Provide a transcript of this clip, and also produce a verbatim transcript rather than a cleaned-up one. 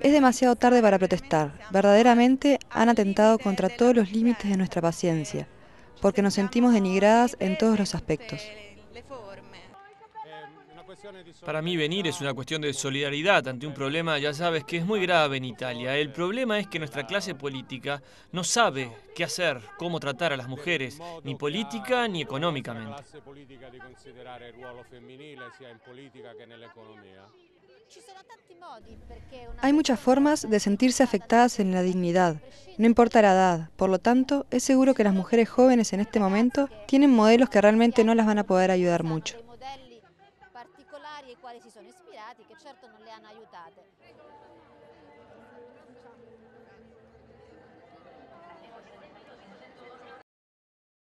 Es demasiado tarde para protestar. Verdaderamente han atentado contra todos los límites de nuestra paciencia, porque nos sentimos denigradas en todos los aspectos. Para mí venir es una cuestión de solidaridad ante un problema, ya sabes, que es muy grave en Italia. El problema es que nuestra clase política no sabe qué hacer, cómo tratar a las mujeres, ni política ni económicamente. Hay muchas formas de sentirse afectadas en la dignidad, no importa la edad. Por lo tanto, es seguro que las mujeres jóvenes en este momento tienen modelos que realmente no las van a poder ayudar mucho. Quali si sono ispirati, che certo non le hanno aiutate.